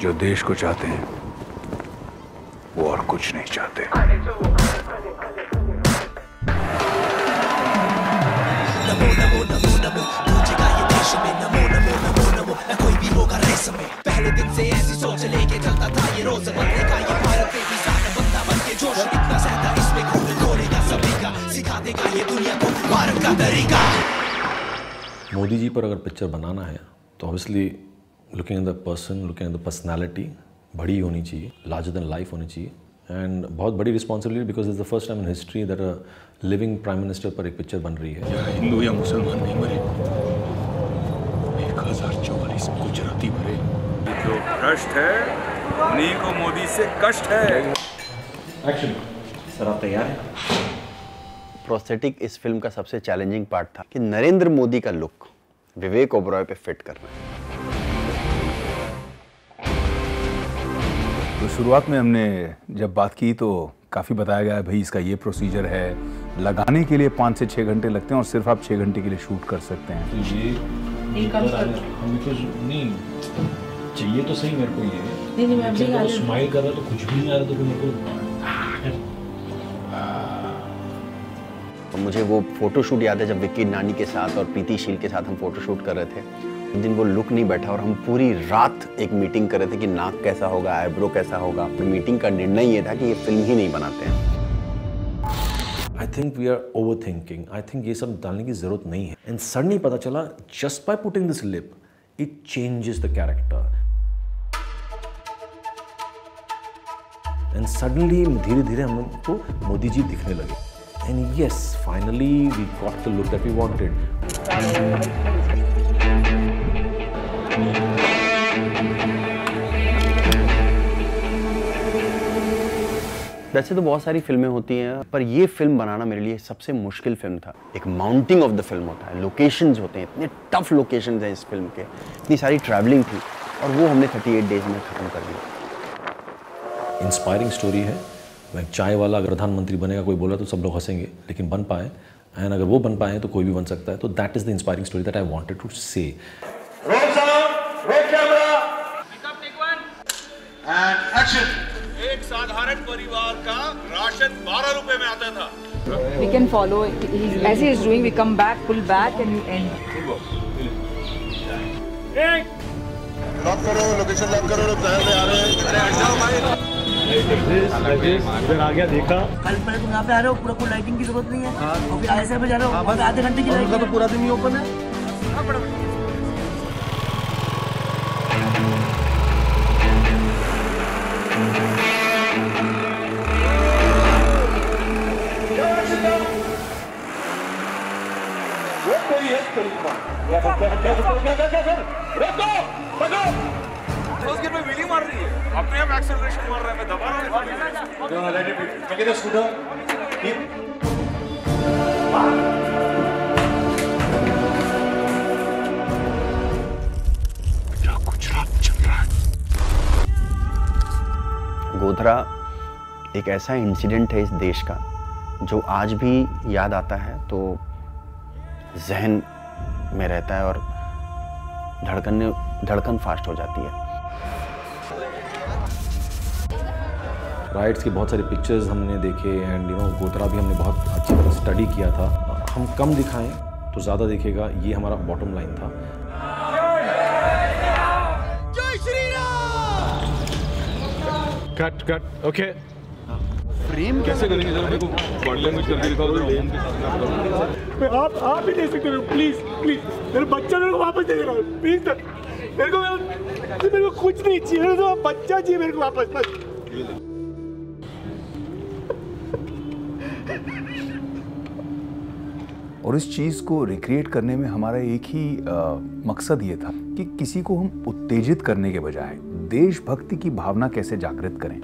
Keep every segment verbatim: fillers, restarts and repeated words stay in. जो देश को चाहते हैं वो और कुछ नहीं चाहते। पहले दिन से ऐसी सोच लेके चलता था ये रोज बनने का, ये भारत पे भी सारा बंदा बन के जोश इतना सहता, इसमें खून खोलेगा सभी का, सिखा देगा ये दुनिया को भारत का तरीका। मोदी जी पर अगर पिक्चर बनाना है तो obviously looking at the person, looking at the personality बड़ी होनी चाहिए, लार्जर देन लाइफ होनी चाहिए एंड बहुत बड़ी responsibility, because is the first time in history that a living prime minister पर एक पिक्चर बन रही है। हिंदू या मुसलमान नहीं मरे, एक हजार चौवालीस गुजराती मरे, जो भ्रष्ट है उन्हीं को मोदी से कष्ट है। एक्शन। सर आप तैयार हैं? प्रोस्थेटिक इस फिल्म का सबसे चैलेंजिंग पार्ट था कि नरेंद्र मोदी का लुक विवेक ओबरॉय पे फिट करना। तो शुरुआत में हमने जब बात की तो काफ़ी बताया गया है भाई इसका ये प्रोसीजर है, लगाने के लिए पाँच से छः घंटे लगते हैं और सिर्फ आप छः घंटे के लिए शूट कर सकते हैं। ये चाहिए तो सही मेरे को ये नहीं नहीं मैं अभी तो स्माइल कर रहा तो कुछ भी नहीं आ रहा तो मेरे को। तो मुझे वो फोटोशूट याद है जब विक्की नानी के साथ और प्रीति शील के साथ हम फोटोशूट कर रहे थे, एक दिन वो लुक नहीं बैठा और हम पूरी रात एक मीटिंग कर रहे थे कि नाक कैसा होगा, आईब्रो कैसा होगा। मीटिंग का निर्णय ये था कि ये फिल्म ही नहीं बनाते हैं। I think we are over thinking, I think ये सब डालने की जरूरत नहीं है। एंड सडनली पता चला just by putting this lip it changes the character. And suddenly धीरे धीरे हमको मोदी जी दिखने लगे and yes finally we got the look that we wanted. वैसे तो बहुत सारी फिल्में होती हैं पर ये फिल्म बनाना मेरे लिए सबसे मुश्किल फिल्म था। एक माउंटिंग ऑफ द फिल्म होता है, लोकेशंस होते हैं, इतने टफ लोकेशंस हैं इस फिल्म के, इतनी सारी ट्रैवलिंग थी और वो हमने अड़तीस डेज में खत्म कर दिया। इंस्पायरिंग स्टोरी है। मैं चाय वाला अगर प्रधानमंत्री बनेगा कोई बोला तो सब लोग हंसेंगे, लेकिन बन पाए एंड अगर वो बन पाए तो कोई भी बन सकता है। तो that is the inspiring story that I wanted to say. Roll sound, roll camera, pick up take one and action. एक साधारण परिवार का राशन बारह रुपए में आता था। We can follow as he is doing, we come back, pull back and and. एक लॉक करो, लोकेशन लॉक करो, लोग बाहर से आ रहे हैं। अरे हट जाओ भाई। इधर आ गया, देखा कल पहले तुम यहाँ पे आ रहे हो, पूरा कोई लाइटिंग की जरूरत नहीं है। हाँ। और फिर ऐसे पे जा रहे हो, बस आधे घंटे की लाइटिंग तो पूरा दिन ही ओपन है। गोली मार रही है, अपने आप एक्सेलरेशन मार रहा है, मैं दबा रहा हूं। तो let it be, take the scooter, keep. क्या गुजरात चल रहा है। गोधरा एक ऐसा इंसिडेंट है इस देश का जो आज भी याद आता है तो जहन में रहता है और धड़कन धड़कन फास्ट हो जाती है। राइट्स की बहुत सारी पिक्चर्स हमने देखे एंड यू नो गोधरा भी हमने बहुत अच्छी तरह स्टडी किया था। हम कम दिखाएं तो ज़्यादा दिखेगा, ये हमारा बॉटम लाइन था। Jai Shri Ram. Cut cut okay. Frame कैसे करेंगे जरा मेरे को बॉडी लैंग्वेज करके दिखाओ। मैं आप आप ही दे सकते हो प्लीज प्लीज। मेरे बच्चा मेरे को वापस दे देना प्लीज। मेरे को मेरे को कुछ नहीं चाहिए, तो बच्चा चाहिए मेरे को वापस बस। और इस चीज़ को रिक्रिएट करने में हमारा एक ही आ, मकसद ये था कि किसी को हम उत्तेजित करने के बजाय देशभक्ति की भावना कैसे जागृत करें।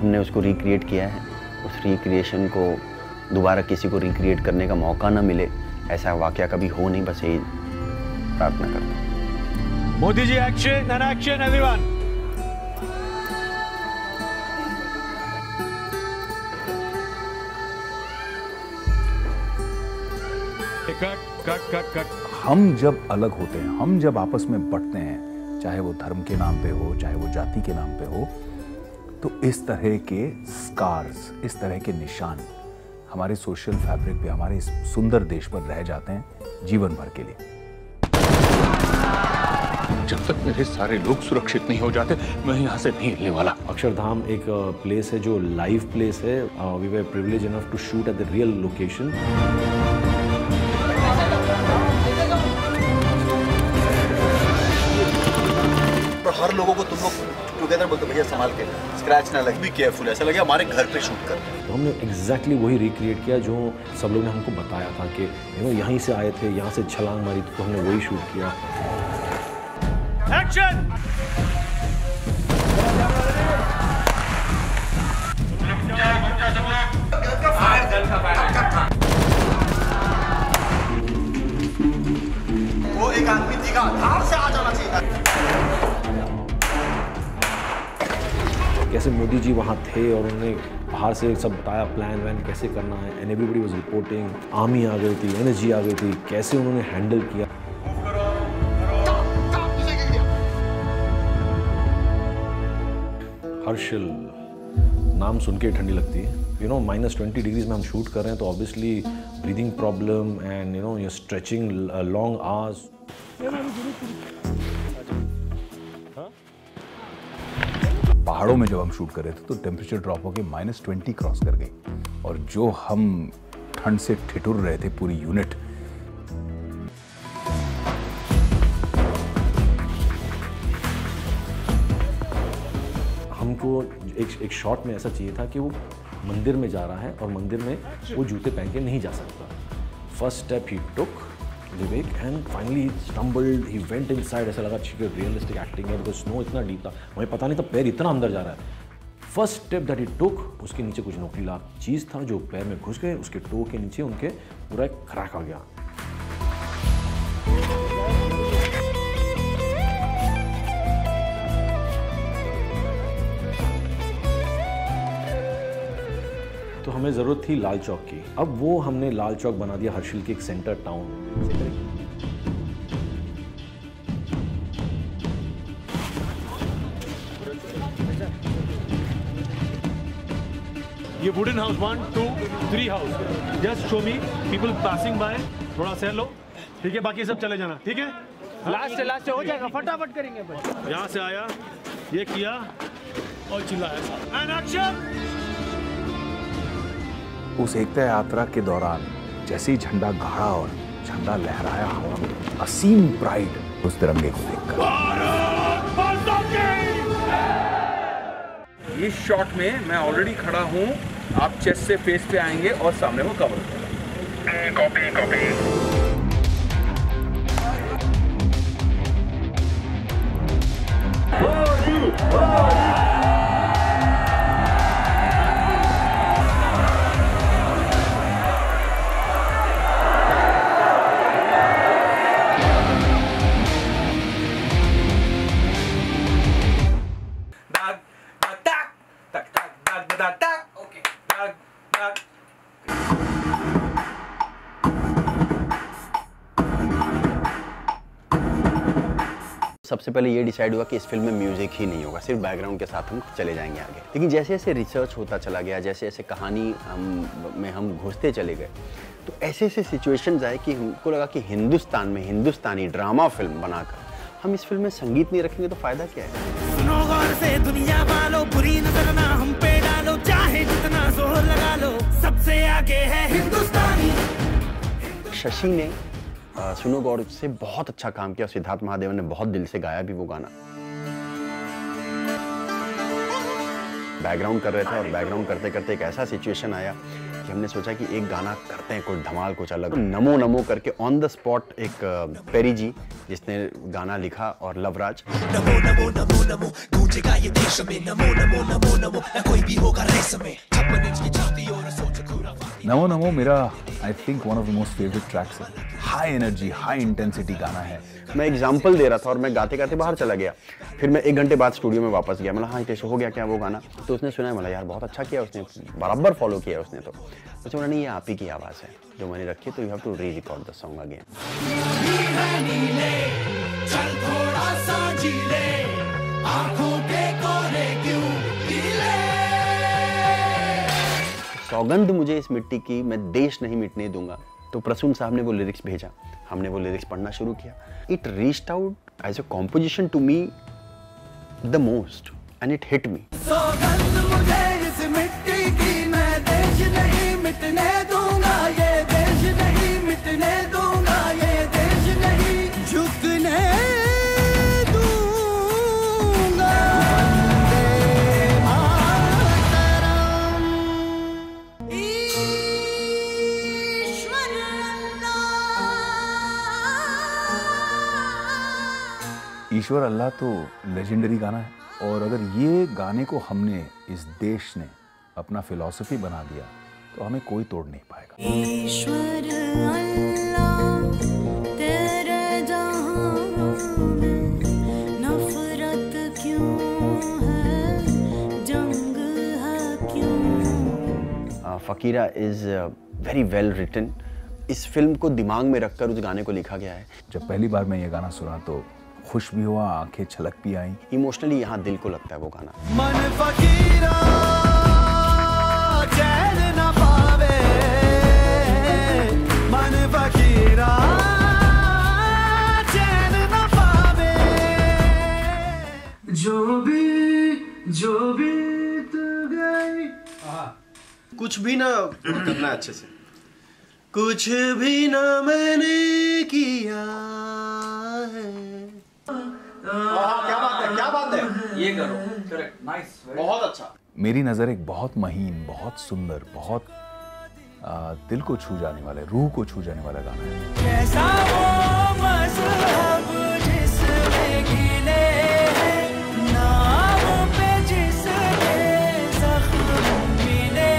हमने उसको रिक्रिएट किया है। उस रिक्रिएशन को दोबारा किसी को रिक्रिएट करने का मौका ना मिले, ऐसा वाकया कभी हो नहीं, बस यही प्रार्थना करते हैं। Modi ji action and action everyone. Cut cut cut cut हम जब अलग होते हैं, हम जब आपस में बंटते हैं, चाहे वो धर्म के नाम पे हो, चाहे वो जाति के नाम पे हो, तो इस तरह के स्कार्स, इस तरह के निशान हमारे सोशल फैब्रिक पे, हमारे इस सुंदर देश पर रह जाते हैं जीवन भर के लिए। जब तक मेरे सारे लोग सुरक्षित नहीं हो जाते, मैं यहाँ से नहीं हिलने वाला। अक्षरधाम एक प्लेस है जो लाइव प्लेस है। We were privileged enough to shoot at the real location. पर हर लोगों को तुम लोग टुगेदर बोलते, भैया संभाल के, स्क्रैच ना लगे, बी केयरफुल। ऐसा लगे हमारे घर पे शूट करते हैं। तो हमने एग्जैक्टली वही रिक्रिएट किया जो सब लोगों ने हमको बताया था कि यू नो यहीं से आए थे, यहाँ से छलांग मारी, तो हमने वही शूट किया। एक्शन! वो एक आदमी दिखा, धार से आ जाना चाहिए। कैसे मोदी जी वहाँ थे और उन्होंने बाहर से सब बताया, प्लान वैन कैसे करना है, and everybody was reporting. Army आ गई थी, एनर्जी आ गई थी, कैसे उन्होंने हैंडल किया। हर्षिल नाम सुन के ठंडी लगती है। You know minus twenty degrees में हम शूट कर रहे हैं तो obviously breathing problem and you know your stretching long hours. पहाड़ों में जब हम शूट कर रहे थे तो टेम्परेचर ड्रॉप होके माइनस ट्वेंटी क्रॉस कर गई और जो हम ठंड से ठिठुर रहे थे पूरी यूनिट, हमको एक एक शॉट में ऐसा चाहिए था कि वो मंदिर में जा रहा है और मंदिर में वो जूते पहन के नहीं जा सकता। First step he took Vivek and finally stumbled, he went inside. ऐसा लगा ठीक है रियलिस्टिक एक्टिंग है बिकॉज स्नो इतना डीप था, हमें पता नहीं था पैर इतना अंदर जा रहा है। First step that he took, उसके नीचे कुछ नोकीला चीज़ था जो पैर में घुस गए, उसके टो के नीचे उनके पूरा एक क्रैक आ गया। तो हमें ज़रूरत थी लाल चौक की। अब वो हमने लाल चौक बना दिया हर्षिल की एक सेंटर टाउन। ये wooden house one two three house, just show me people passing by, थोड़ा सह लो ठीक है, बाकी सब चले जाना ठीक है। लास्ट से लास्ट से हो जाएगा, फटाफट करेंगे। यहाँ से आया, ये किया और चिल्लाया एंड एक्शन। उस एकता यात्रा के दौरान जैसे ही झंडा गाड़ा और झंडा लहराया हवा में, असीम प्राइड उस तिरंगे को देखकर। इस शॉट में मैं ऑलरेडी खड़ा हूँ, आप चेस्ट से फेस पे आएंगे और सामने वो कवर करेंगे। Copy copy. सबसे पहले ये डिसाइड हुआ कि इस फिल्म में म्यूजिक ही नहीं होगा, सिर्फ बैकग्राउंड के साथ हम चले जाएंगे आगे। लेकिन जैसे जैसे रिसर्च होता चला गया, जैसे जैसे कहानी हम में हम घुसते चले गए, तो ऐसे ऐसे सिचुएशंस आए कि हमको लगा कि हिंदुस्तान में हिंदुस्तानी ड्रामा फिल्म बनाकर हम इस फिल्म में संगीत नहीं रखेंगे तो फ़ायदा क्या है। शशि ने सुनो गौर से बहुत अच्छा काम किया, सिद्धार्थ महादेवन ने बहुत दिल से गाया भी वो गाना। बैकग्राउंड कर रहे थे और बैकग्राउंड करते करते एक ऐसा सिचुएशन आया कि हमने सोचा कि एक गाना करते हैं, कुछ धमाल कुछ अलग। नमो नमो करके ऑन द स्पॉट एक पेरी जी जिसने गाना लिखा और लवराज नमो नमो नमो नमो गूंजेगा ये देश में, नमो नमो नमो नमो ना कोई भी होगा रेस में, छप्पन इंच की छाती और सोच खुराफा। नमो नमो मेरा I think one of the most favourite tracks है। हाई एनर्जी हाई इंटेंसिटी गाना है। मैं एग्जाम्पल दे रहा था और मैं गाते गाते बाहर चला गया। फिर मैं एक घंटे बाद स्टूडियो में वापस गया, मतलब हाँ कैसे हो गया क्या वो गाना, तो उसने सुना, मतलब यार बहुत अच्छा किया उसने, बराबर फॉलो किया उसने। तो उसने बोला नहीं ये आप ही की आवाज़ है जो मैंने रखी, तो you have to rerecord the song again. सौगंध मुझे इस मिट्टी की, मैं देश नहीं मिटने दूंगा। तो प्रसून साहब ने वो लिरिक्स भेजा, हमने वो लिरिक्स पढ़ना शुरू किया। It reached out as a composition to me the most and it hit me. सौगंध मुझे इस मिट्टी की, मैं देश नहीं मिटने दूंगा, ये देश नहीं मिटने दूंगा, ये देश नहीं झुकने दूंगा। ईश्वर अल्लाह तो लेजेंडरी गाना है, और अगर ये गाने को हमने इस देश ने अपना फिलॉसफी बना दिया तो हमें कोई तोड़ नहीं पाएगा। ईश्वर अल्लाह तेरे जहां में नफरत क्यों है, जंग है क्यों। Fakira is very well written. इस फिल्म को दिमाग में रखकर उस गाने को लिखा गया है। जब पहली बार मैं ये गाना सुना तो खुश भी हुआ, आंखें छलक भी आई। इमोशनली यहाँ दिल को लगता है वो गाना। मन फकीरा चैन न पावे, मन फकीरा चैन न पावे, जो भी जो भी तू गई। कुछ भी ना करना अच्छे से, कुछ भी ना मैंने किया है। क्या बात है, क्या बात है, ये करो, करेक्ट, नाइस, बहुत अच्छा। मेरी नजर एक बहुत महीन, बहुत सुंदर, बहुत आ, दिल को छू जाने वाला, रूह को छू जाने वाला गाना है। कैसा वो मज़हब जिसमें गिले हैं, नामों पे जिसमें ज़ख्म मिले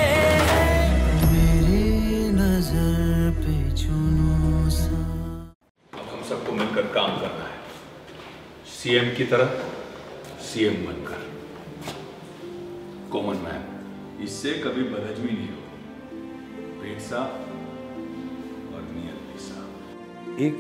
हैं, मेरी नजर पे जुनून सा। अब हम सबको मिलकर काम करना है, सीएम की तरह सीएम बनकर, कॉमन मैन। इससे कभी बदहजमी नहीं होगी, पेट साफ और नियत भी साफ। एक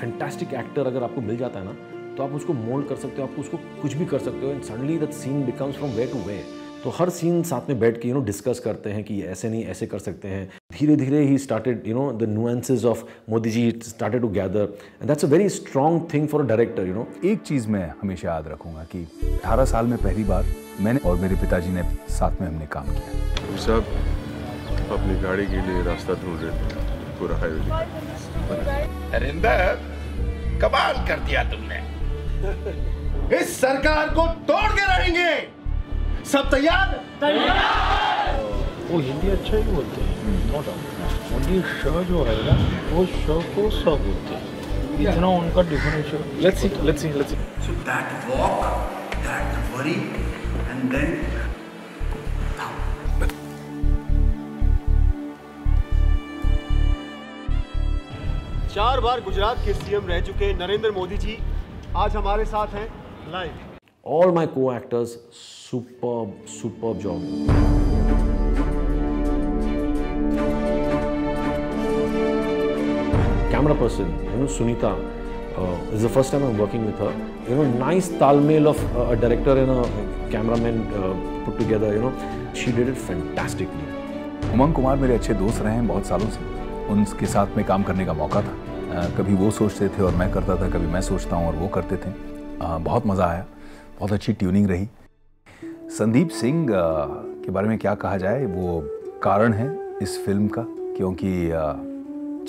फैंटास्टिक एक्टर अगर आपको मिल जाता है ना, तो आप उसको मोल्ड कर सकते हो, आप उसको कुछ भी कर सकते हो। And suddenly that scene becomes from way to way. तो हर सीन साथ में बैठ के यू नो डिस्कस करते हैं कि ऐसे नहीं ऐसे कर सकते हैं। धीरे धीरे ही started you know the nuances of Modi ji started to gather, and that's a very strong thing for a director you know. एक चीज़ मैं हमेशा याद रखूंगा कि अठारह साल में पहली बार मैंने और मेरे पिताजी ने साथ में हमने काम किया। साहब अपनी गाड़ी के लिए रास्ता ढूंढ रहे थे पूरा हाईवे। नरेंद्र, कमाल कर दिया तुमने, इस सरकार को तोड़ के रहेंगे। सब तैयार? तैयार। वो हिंदी अच्छा ही बोलते हैं, नो डाउट। ओनली श जो है ना, वो श को स बोलते हैं, इतना उनका differential. Let's see, let's see, let's see. So that walk, that worry, and then चार बार गुजरात के सीएम रह चुके नरेंद्र मोदी जी आज हमारे साथ हैं live. All my co-actors, superb, superb job. Camera person, you know, Sunita, uh, is the first time I'm working with her. You know, nice talmail of uh, a director and a cameraman uh, put together. You know, she did it fantastically. Omung Kumar मेरे अच्छे दोस्त रहे हैं बहुत सालों से. उनके साथ में काम करने का मौका था. कभी वो सोचते थे और मैं करता था, कभी मैं सोचता हूँ और वो करते थे. बहुत मजा आया, बहुत अच्छी ट्यूनिंग रही। संदीप सिंह के बारे में क्या कहा जाए, वो कारण है इस फिल्म का, क्योंकि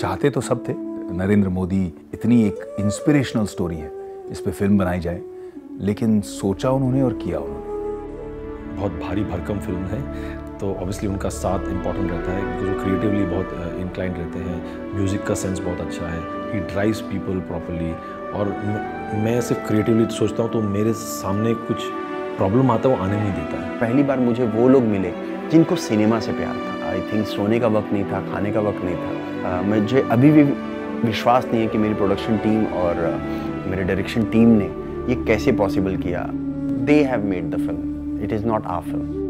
चाहते तो सब थे नरेंद्र मोदी, इतनी एक इंस्पिरेशनल स्टोरी है, इस पे फिल्म बनाई जाए, लेकिन सोचा उन्होंने और किया उन्होंने। बहुत भारी भरकम फिल्म है, तो ऑब्वियसली उनका साथ इम्पॉर्टेंट रहता है, क्योंकि वो क्रिएटिवली बहुत इंक्लाइंड रहते हैं, म्यूज़िक का सेंस बहुत अच्छा है, ही ड्राइव्स पीपल प्रॉपर्ली। और मैं सिर्फ क्रिएटिवली सोचता हूँ, तो मेरे सामने कुछ प्रॉब्लम आता है वो आने नहीं देता है। पहली बार मुझे वो लोग मिले जिनको सिनेमा से प्यार था। आई थिंक सोने का वक्त नहीं था, खाने का वक्त नहीं था। uh, मुझे अभी भी विश्वास नहीं है कि मेरी प्रोडक्शन टीम और मेरे डायरेक्शन टीम ने ये कैसे पॉसिबल किया. They have made the film, it is not our film.